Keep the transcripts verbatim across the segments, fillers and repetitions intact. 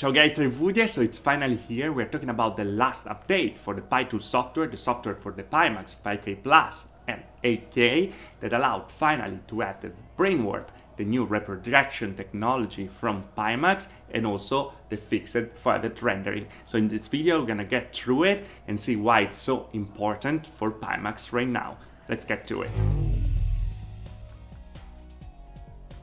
Ciao guys, Trevudia here, so it's finally here. We're talking about the last update for the PiTool software, the software for the Pimax five K Plus and eight K that allowed finally to add the BrainWarp, the new reprojection technology from Pimax, and also the fixed private rendering. So in this video, we're gonna get through it and see why it's so important for Pimax right now. Let's get to it.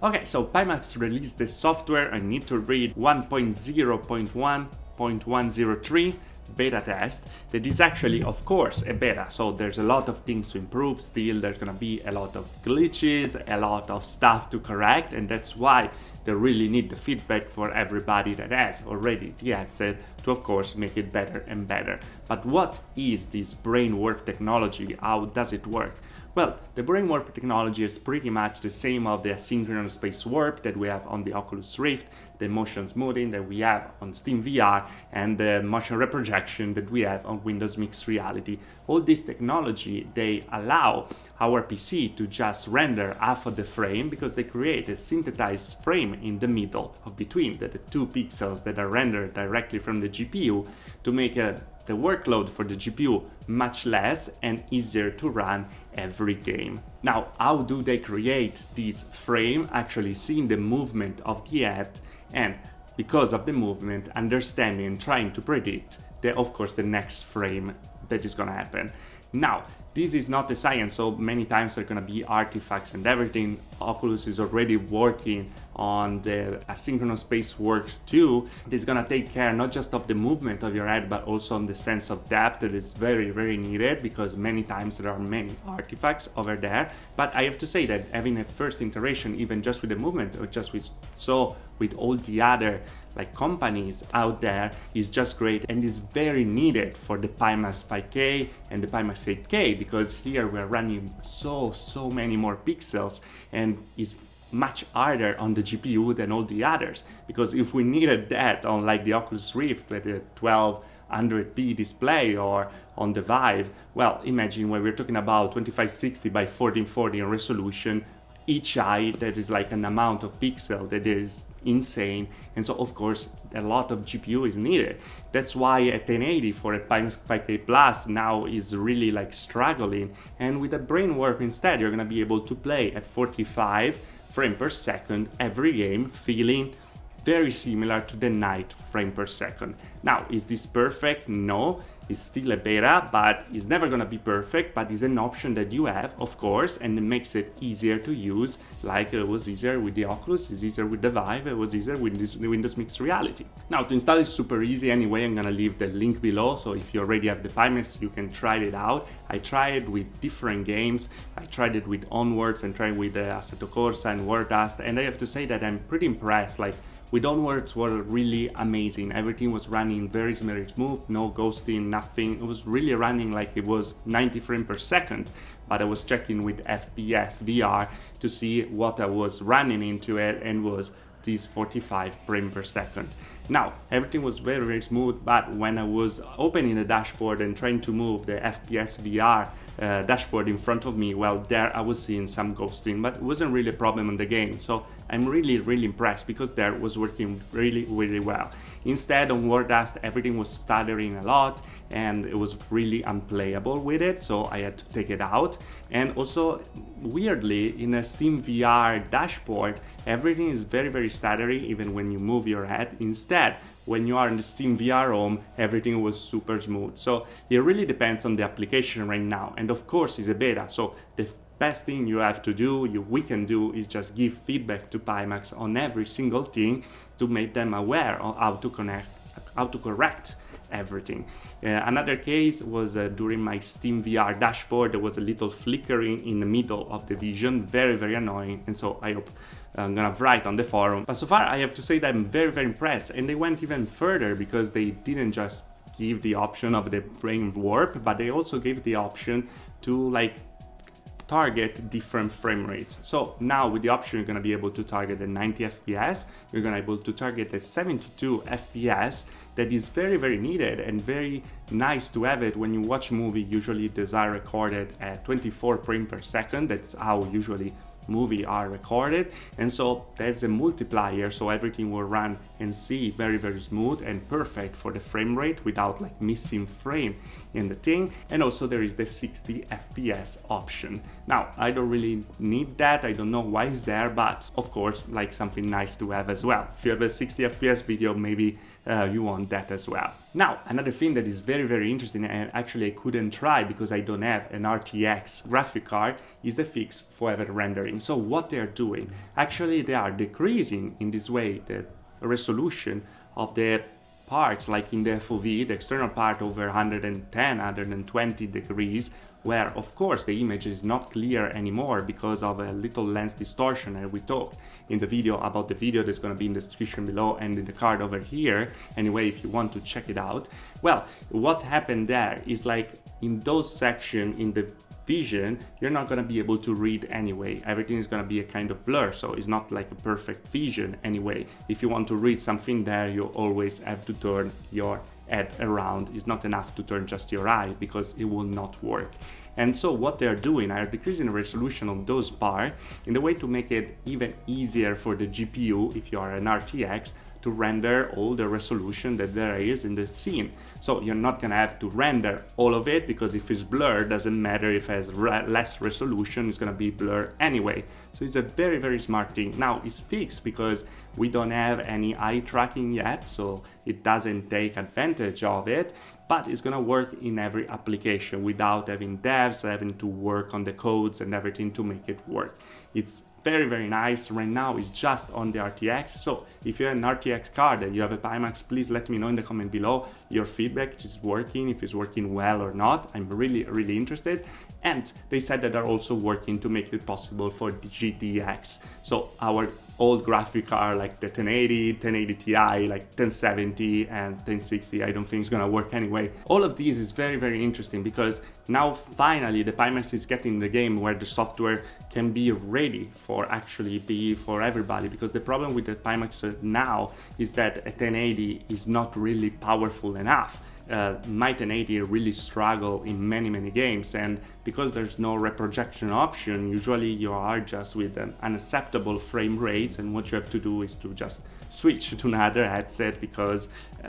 Okay, so Pimax released the software. I need to read one point zero point one point one zero three beta test. That is actually, of course, a beta, so there's a lot of things to improve still. There's gonna be a lot of glitches, a lot of stuff to correct, and that's why they really need the feedback for everybody that has already the headset to, of course, make it better and better. But what is this BrainWarp technology? How does it work? Well, the BrainWarp technology is pretty much the same of the asynchronous space warp that we have on the Oculus Rift, the motion smoothing that we have on SteamVR, and the motion reprojection that we have on Windows Mixed Reality. All this technology, they allow our P C to just render half of the frame because they create a synthesized frame in the middle of between the, the two pixels that are rendered directly from the G P U to make a the workload for the G P U much less and easier to run every game. Now, how do they create this frame? Actually seeing the movement of the head, and because of the movement, understanding and trying to predict the, of course, the next frame that is gonna happen. Now, this is not a science, so many times there are gonna be artifacts and everything. Oculus is already working on the asynchronous space work too. This is gonna take care not just of the movement of your head, but also on the sense of depth that is very, very needed, because many times there are many artifacts over there. But I have to say that having a first iteration, even just with the movement, or just with so with all the other like companies out there, is just great and is very needed for the Pimax five K and the Pimax eight K, because here we're running so so many more pixels and is much harder on the G P U than all the others. Because if we needed that on like the Oculus Rift with a twelve hundred p display or on the Vive, well, imagine when we're talking about twenty-five sixty by fourteen forty in resolution, each eye, that is like an amount of pixel that is insane, and so of course a lot of G P U is needed. That's why a ten eighty for a Pimax five K Plus now is really like struggling, and with a BrainWarp instead you're gonna be able to play at forty-five frame per second every game, feeling very similar to the night frame per second. Now, is this perfect? No, it's still a beta, but it's never gonna be perfect, but it's an option that you have, of course, and it makes it easier to use, like it was easier with the Oculus, it's easier with the Vive, it was easier with this Windows Mixed Reality. Now, to install is super easy anyway. I'm gonna leave the link below, so if you already have the Pimax, you can try it out. I tried with different games, I tried it with Onwards and tried with uh, Assetto Corsa and War Dust, and I have to say that I'm pretty impressed. Like, with Onwards were really amazing. Everything was running very, very smooth, no ghosting, nothing. It was really running like it was ninety frames per second, but I was checking with F P S V R to see what I was running into it, and was these forty-five frames per second. Now, everything was very, very smooth, but when I was opening the dashboard and trying to move the F P S V R uh, dashboard in front of me, well, there I was seeing some ghosting, but it wasn't really a problem in the game. So I'm really, really impressed, because there was working really, really well. Instead, on War Dust, everything was stuttering a lot and it was really unplayable with it, so I had to take it out. And also, weirdly, in a SteamVR dashboard, everything is very, very stuttery, even when you move your head. Instead, when you are in the SteamVR home, everything was super smooth. So it really depends on the application right now, and of course it's a beta, so the best thing you have to do, you, we can do, is just give feedback to Pimax on every single thing to make them aware of how to connect, how to correct everything. Uh, another case was uh, during my SteamVR dashboard, there was a little flickering in the middle of the vision, very, very annoying, and so I hope I'm gonna write on the forum. But so far I have to say that I'm very, very impressed, and they went even further, because they didn't just give the option of the BrainWarp, but they also gave the option to like target different frame rates. So now with the option, you're gonna be able to target the ninety F P S, you're gonna be able to target the seventy-two F P S, that is very, very needed and very nice to have it when you watch a movie. Usually these are recorded at twenty-four frames per second, that's how usually movies are recorded, and so there's a multiplier, so everything will run and see very very smooth and perfect for the frame rate without like missing frame in the thing. And also there is the sixty F P S option. Now I don't really need that, I don't know why it's there, but of course like something nice to have as well. If you have a sixty F P S video, maybe uh, you want that as well. Now another thing that is very very interesting, and actually I couldn't try because I don't have an R T X graphic card, is the fixed forever rendering. So what they are doing, actually they are decreasing in this way the resolution of the parts, like in the F O V, the external part over one hundred ten, one hundred twenty degrees, where of course the image is not clear anymore because of a little lens distortion. And we talk in the video about the video that's going to be in the description below and in the card over here anyway if you want to check it out. Well, what happened there is like in those sections in the vision, you're not going to be able to read anyway. Everything is going to be a kind of blur, so it's not like a perfect vision anyway. If you want to read something there, you always have to turn your head around. It's not enough to turn just your eye because it will not work. And so what they're doing are decreasing the resolution of those bars in the way to make it even easier for the G P U, if you are an R T X, to render all the resolution that there is in the scene. So you're not gonna have to render all of it, because if it's blurred, doesn't matter if it has re less resolution, it's gonna be blurred anyway. So it's a very, very smart thing. Now it's fixed because we don't have any eye tracking yet, so it doesn't take advantage of it, but it's gonna work in every application without having devs having to work on the codes and everything to make it work. It's very, very nice. Right now it's just on the R T X. So if you have an R T X card and you have a Pimax, please let me know in the comment below your feedback, if it's working, if it's working well or not. I'm really, really interested. And they said that they're also working to make it possible for the G T X. So our old graphic card, like the ten eighty, ten eighty Ti, like ten seventy and ten sixty, I don't think it's gonna work anyway. All of these is very, very interesting because now finally the Pimax is getting in the game where the software can be ready for actually be for everybody, because the problem with the Pimax now is that a ten eighty is not really powerful enough. Uh, my ten eighty really struggle in many many games, and because there's no reprojection option, usually you are just with an unacceptable frame rates, and what you have to do is to just switch to another headset because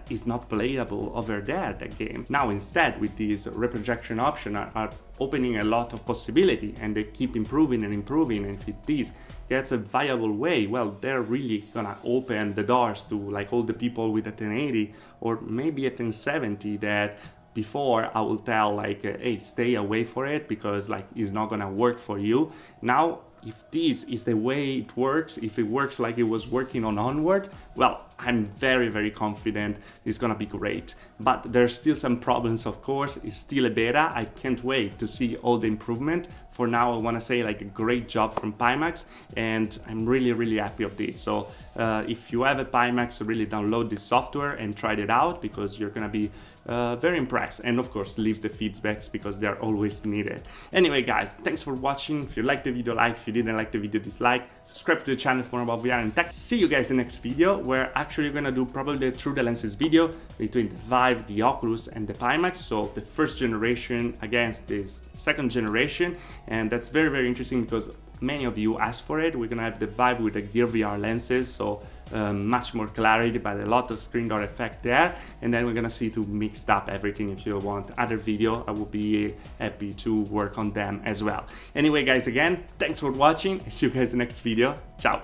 it's not playable over there, that game. Now instead with these reprojection option are, are opening a lot of possibility, and they keep improving and improving, and if it is gets a viable way, well, they're really gonna open the doors to like all the people with a ten eighty or maybe a ten seventy that before I will tell like, hey, stay away for it because like it's not gonna work for you. Now if this is the way it works, if it works like it was working on Onward, well, I'm very, very confident it's gonna be great. But there's still some problems, of course. It's still a beta. I can't wait to see all the improvement. For now, I wanna say like a great job from Pimax, and I'm really, really happy of this. So uh, if you have a Pimax, really download this software and try it out, because you're gonna be uh, very impressed. And of course, leave the feedbacks because they're always needed. Anyway, guys, thanks for watching. If you liked the video, like. If you didn't like the video, dislike. Subscribe to the channel for more about V R and tech. See you guys in the next video, where I actually gonna do probably the through the lenses video between the Vive, the Oculus and the Pimax, so the first generation against this second generation, and that's very very interesting because many of you asked for it. We're gonna have the Vive with the Gear V R lenses, so uh, much more clarity, but a lot of screen door effect there, and then we're gonna see to mixed up everything. If you want other video, I will be happy to work on them as well. Anyway guys, again, thanks for watching. I see you guys in the next video. Ciao.